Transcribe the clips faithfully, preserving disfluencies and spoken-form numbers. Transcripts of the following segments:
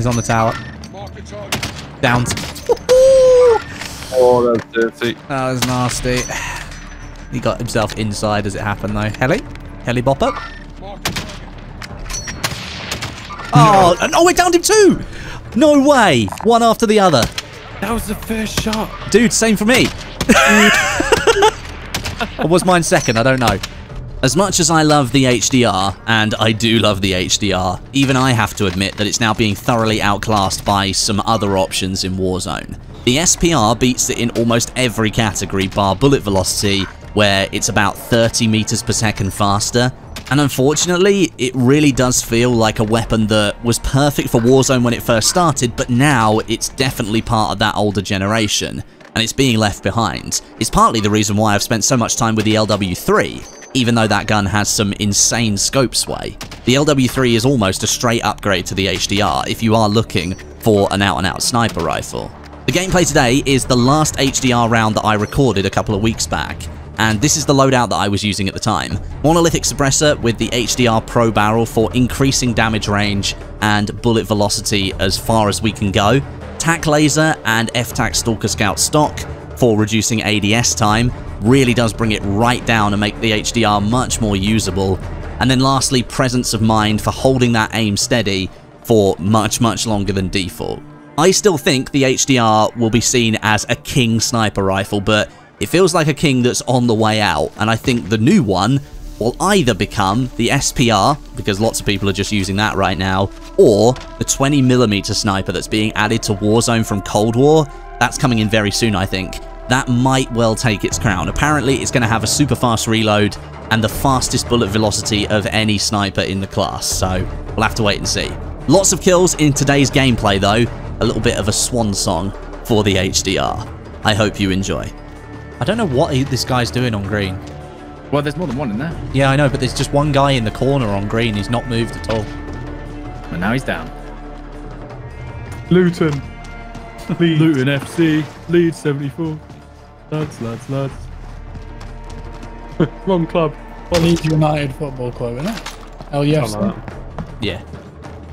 He's on the tower. Down. Oh, that's dirty. That was nasty. He got himself inside as it happened, though. Heli? Heli bop up. Oh, no. Oh, it downed him too! No way! One after the other. That was the first shot. Dude, same for me. Or was mine second? I don't know. As much as I love the H D R, and I do love the H D R, even I have to admit that it's now being thoroughly outclassed by some other options in Warzone. The S P R beats it in almost every category bar bullet velocity, where it's about thirty meters per second faster. And unfortunately, it really does feel like a weapon that was perfect for Warzone when it first started, but now it's definitely part of that older generation, and it's being left behind. It's partly the reason why I've spent so much time with the L W three, even though that gun has some insane scope sway. The L W three is almost a straight upgrade to the H D R if you are looking for an out-and-out sniper rifle. The gameplay today is the last H D R round that I recorded a couple of weeks back. And this is the loadout that I was using at the time. Monolithic suppressor with the H D R Pro barrel for increasing damage range and bullet velocity as far as we can go. Tac laser and F-Tac Stalker Scout stock for reducing A D S time. Really does bring it right down and make the H D R much more usable. And then lastly, presence of mind for holding that aim steady for much, much longer than default. I still think the H D R will be seen as a king sniper rifle, but it feels like a king that's on the way out, and I think the new one will either become the S P R, because lots of people are just using that right now, or the twenty millimeter sniper that's being added to Warzone from Cold War. That's coming in very soon, I think. That might well take its crown. Apparently, it's going to have a super fast reload and the fastest bullet velocity of any sniper in the class, so we'll have to wait and see. Lots of kills in today's gameplay, though. A little bit of a swan song for the H D R. I hope you enjoy. I don't know what he, this guy's doing on green. Well, there's more than one in there. Yeah, I know, but there's just one guy in the corner on green. He's not moved at all. And well, now he's down. Luton. Leeds. Luton F C. Leeds seventy-four. Lads, lads, lads. Wrong club. Well, Leeds United Football Club, isn't it? Hell yes. Yeah.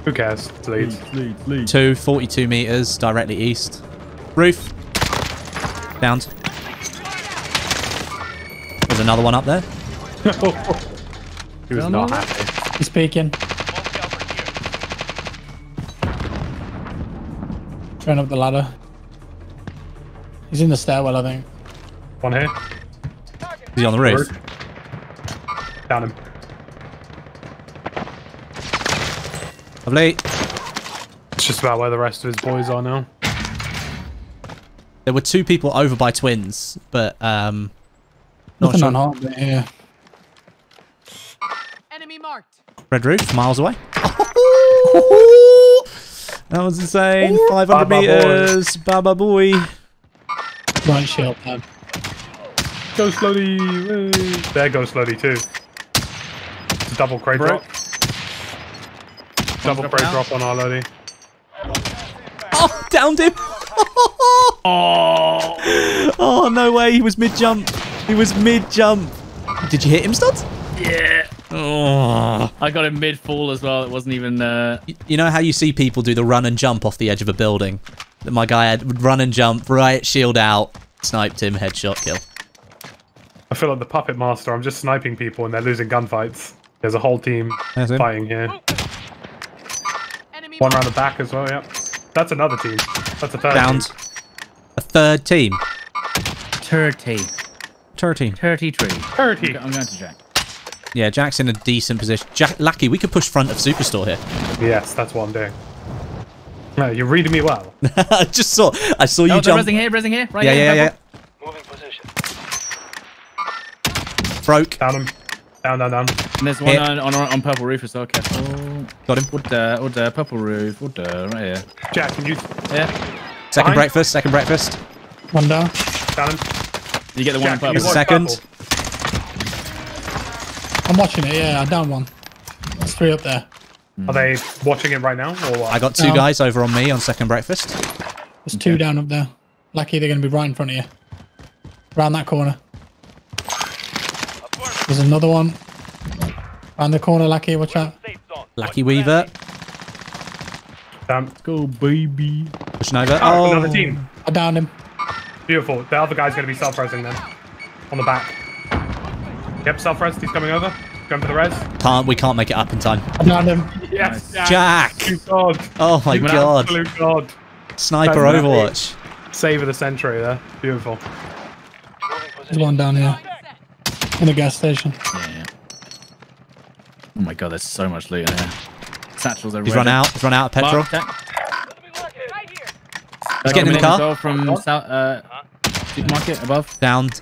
Who cares? It's Leeds. Leeds, Leeds, Leeds. Two, forty-two metres, directly east. Roof. Downs. There's another one up there. He was not happy. He's peeking. Turn up the ladder. He's in the stairwell, I think. One here. Is he on the roof? Down him. Lovely. It's just about where the rest of his boys are now. There were two people over by twins, but um. Nothing on hard there. Enemy marked. Red roof, miles away. That was insane. five hundred meters. Baba boy. Right shell pad. Go slowly. There goes slowly too. It's a double crate drop. Double crate drop on our loadie. Oh, downed him. Oh. Oh, no way. He was mid jump. He was mid-jump. Did you hit him, Studs? Yeah. Oh. I got him mid-fall as well. It wasn't even... Uh... You, you know how you see people do the run and jump off the edge of a building? My guy had run and jump, right, shield out, sniped him, headshot, kill. I feel like the puppet master. I'm just sniping people and they're losing gunfights. There's a whole team That's fighting him. here. Enemy One round the back as well, yeah. That's another team. That's a third Downs. team. A third team. Third team. thirty. thirty-three. thirty. I'm going to Jack. Yeah, Jack's in a decent position. Jack, lucky, we could push front of Superstore here. Yes, that's what I'm doing. No, you're reading me well. I just saw. I saw you oh, jump. Resing here, resing here. Right yeah, here, yeah, yeah, yeah. Moving position. Broke. Down him. Down, down, down. And there's one on, on on purple roof as well. Careful. Got him. Order, order, purple roof. Order, right here. Jack, can you? Yeah. Second Behind. breakfast. Second breakfast. One down. Down him. You get the Jack, one in purple. Second. I'm watching it, yeah, I down one. There's three up there. Mm. Are they watching it right now? Or what? I got two down. guys over on me on second breakfast. There's okay. two down up there. Lucky they're going to be right in front of you. Round that corner. There's another one. Round the corner, Lucky, watch out. Lucky Weaver. Damn. Let's go, baby. Pushing over. Oh, another team. I downed him. Beautiful. The other guy's going to be self-resing then. On the back. Yep, self-res. He's coming over. Going for the res. Can't, we can't make it up in time. I downed him. Yes, nice. Jack. Jack. God. Oh, my Human God. Absolute God. Sniper Don't Overwatch. Save of the century there. Beautiful. There's one down here. In the gas station. Yeah. Oh my God, there's so much loot in here. Satchels are He's ready. run out. He's run out of petrol. Right here. He's getting in the car. From oh. south, uh, supermarket above. Downed.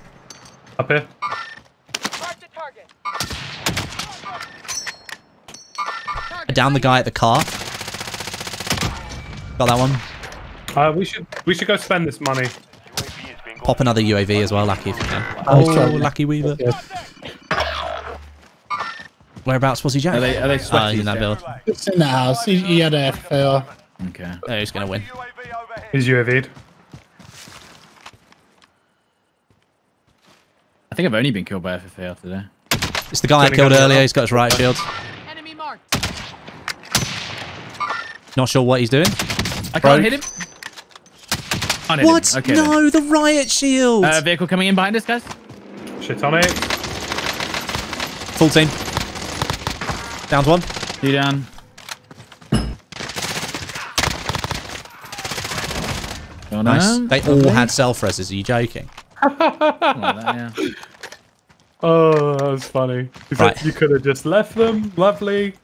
Up here. I downed the guy at the car. Got that one. Uh, we should we should go spend this money. Pop another U A V as well, Lucky. If you can. Oh, oh Lucky Weaver. Whereabouts was he, Jack? Are they, are they uh, in that build? It's in the house. He, he had a F F A R. Okay. Oh, he's going to win. He's U A V'd. I think I've only been killed by F F A R today. It's the guy I killed earlier. He's got his riot shield. Enemy marked. Not sure what he's doing. I can't hit him. Can't hit what? Him. Okay, no, then. The riot shield. Uh, vehicle coming in behind us, guys. Shit on it. Full team. Downed one. Two down. Oh, nice. They all okay. had self-reses. Are you joking? like that, yeah. Oh, that was funny. You, right. you could have just left them. Lovely.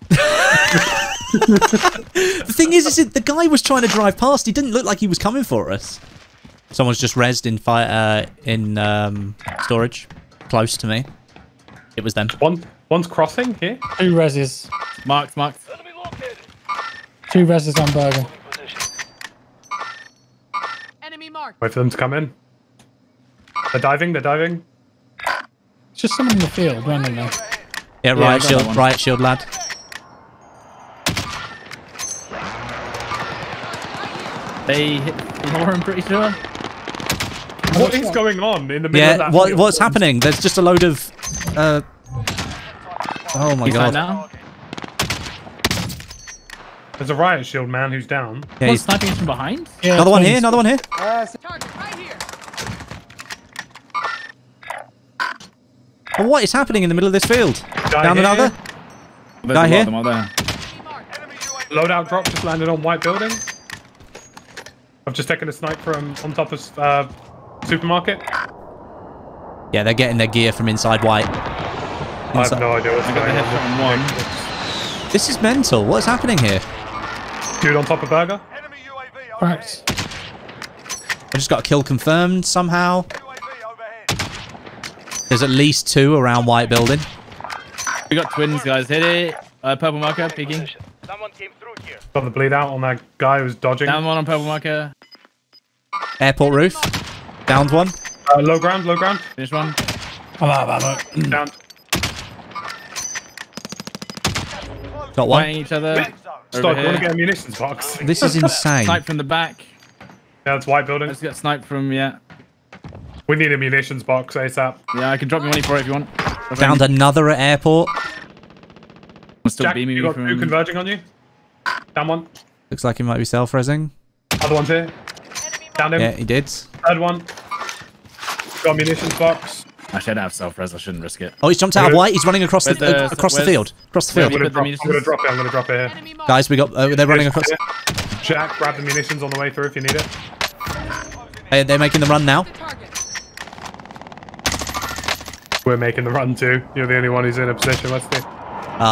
The thing is, is it, the guy was trying to drive past. He didn't look like he was coming for us. Someone's just rezzed in, fire, uh, in um, storage. Close to me. It was them. One. One's crossing here. Two reses. Marked, marked. Two reses on burger. Enemy marked. Wait for them to come in. They're diving, they're diving. It's just someone in the field, randomly. Yeah, yeah, riot shield, riot shield lad. They hit the floor, I'm pretty sure. What is going on in the middle yeah, of that? What, what's happening? There's just a load of... Uh, Oh my he's god. Now. There's a riot shield man who's down. Yeah, he's sniping us from behind. Yeah, another one here, another one here. Uh, right here. Oh, what is happening in the middle of this field? Die down here. Another. There's Die here. Loadout drop just landed on white building. I've just taken a snipe from on top of uh, supermarket. Yeah, they're getting their gear from inside white. I have no idea what's going on. One. This is mental. What's happening here? Dude on top of burger. Enemy U A V right. I just got a kill confirmed somehow. U A V There's at least two around white building. We got twins, guys. Hit it. Uh, purple marker, peeking. Someone came through here. Got the bleed out on that guy who's dodging. Down one on purple marker. Airport roof. Downed one. Uh, low ground, low ground. Finish one. I'm out of ammo. Downed. Got one. Each other. Stop, I want to get a munitions box. This is insane. Snipe from the back. Yeah, it's white building. Let's get sniped from, yeah. We need a munitions box ASAP. Yeah, I can drop you money for it if you want. If Found any. another at airport. I'm still Jack, beaming you got from... two converging on you. Down one. Looks like he might be self-resing. Other one's here. Down him. Yeah, he did. Third one. Got a munitions box. I should have self-res. I shouldn't risk it. Oh, he's jumped out of white. He's running across the, the uh, across the field. Across the field. I'm going to drop it. I'm going to drop it here. Guys, we got. Uh, they're running across. Jack, grab the munitions on the way through if you need it. Hey, they're making the run now. We're making the run too. You're the only one who's in a position. Let's do. Ah.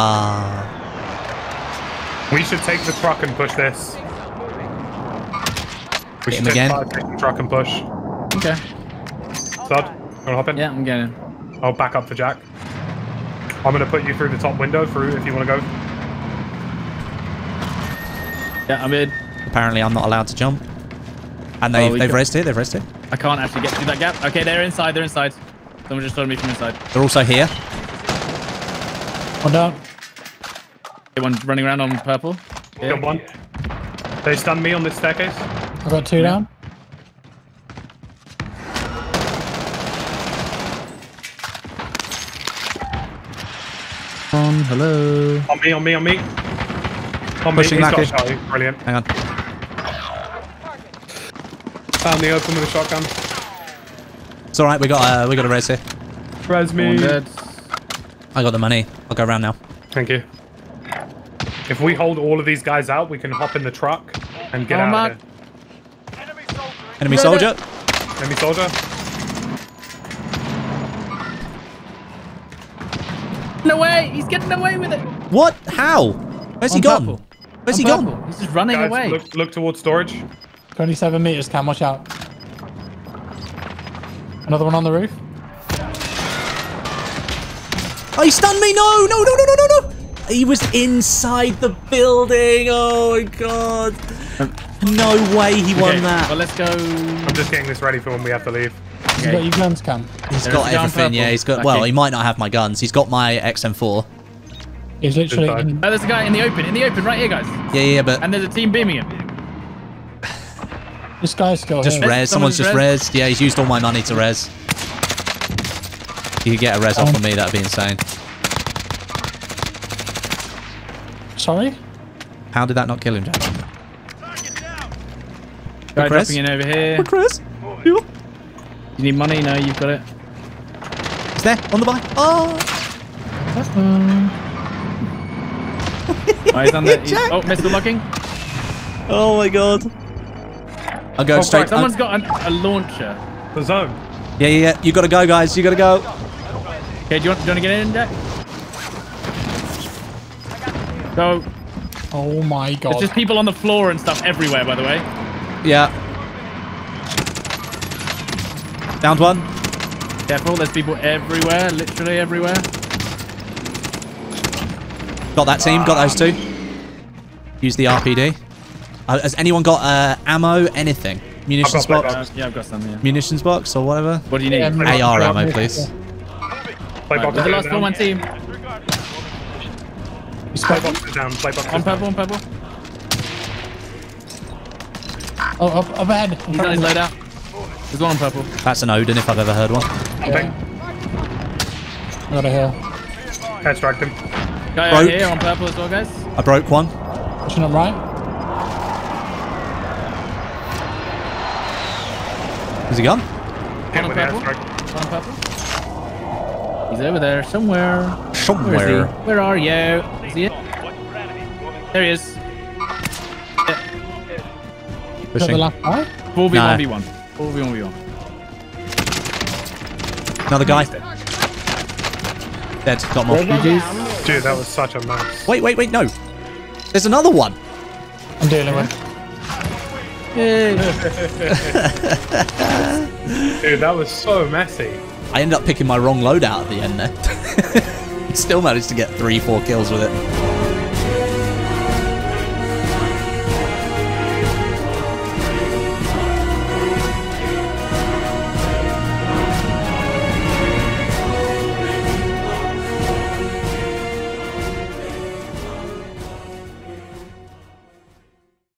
Uh, we should take the truck and push this. We should take again. Five, take the truck and push. Okay. Sod. Wanna hop in? Yeah, I'm getting in. I'll back up for Jack. I'm gonna put you through the top window through if you wanna go. Yeah, I'm in. Apparently I'm not allowed to jump. And they, oh, they've raised here, they've raised here. I can't actually get through that gap. Okay, they're inside, they're inside. Someone just told me from inside. They're also here. One down. One running around on purple. Yeah. Got one. They stunned me on this staircase. I've got two down. Hello. On me, on me, on me. Zombie, pushing Lackey. Brilliant. Hang on. Found the open with a shotgun. It's alright, we got uh, we got a res here. Res me. I got the money. I'll go around now. Thank you. If we hold all of these guys out, we can hop in the truck and get oh, out man. of here. Enemy soldier. Enemy soldier. Enemy soldier. Getting away. He's getting away with it. What? How? Where's On he gone? Purple. Where's On he purple. gone? He's just running guys, away. Look, look towards storage. twenty-seven meters, Cam. Watch out. Another one on the roof. Oh, he stunned me! No, no, no, no, no, no, no! He was inside the building. Oh my god! No way he okay, won that. Well, let's go. I'm just getting this ready for when we have to leave. Okay. You got your guns, Cam? He's there got everything. Yeah, he's got. Okay. Well, he might not have my guns. He's got my X M four. He's literally. In... Oh, there's a guy in the open. In the open, right here, guys. Yeah, yeah, but. And there's a team beaming him. This guy's still just here. Res. Someone's, Someone's just res. res. Yeah, he's used all my money to res. If you could get a res um, off of me, that'd be insane. Sorry? How did that not kill him, Jack? Guy dropping in over here. Quick res. You need money? No, you've got it. It's there, on the bike. Oh! oh, he's on there. Oh, missed the locking. Oh my god. I'll go oh, straight. Right. Someone's I'm... got a, a launcher. The zone. Yeah, yeah, yeah. You gotta go, guys. You gotta go. Okay, do you want, do you want to get in, Jack? Go. Oh my god. There's just people on the floor and stuff everywhere, by the way. Yeah. Downed one. Careful, there's people everywhere, literally everywhere. Got that team, um... got those two. Use the R P D. Uh, has anyone got uh, ammo, anything? Munitions box? Uh, yeah, I've got some, yeah. Munitions box or whatever? What do you need? Yeah, A R box. ammo, please. Play right, boxes the last one, one team. Play boxes down, play boxes on purple, on purple. Oh, up, up ahead. He's on his loadout. There's one on purple. That's an Odin if I've ever heard one. Yeah. I got a hill. Can't strike him. Guy broke. Out here on purple as well, guys. I broke one. Pushing on right. Is he gone? On on purple. On purple. He's over there somewhere. Somewhere. Where, Where are you? Is he it? There he is. Yeah. Pushing. four v one v one. four v one v one. Another guy. Dead. Got more. Dude, that was such a mess. Wait, wait, wait. No. There's another one. I'm doing it, man. Dude, that was so messy. I ended up picking my wrong loadout at the end there. Still managed to get three, four kills with it.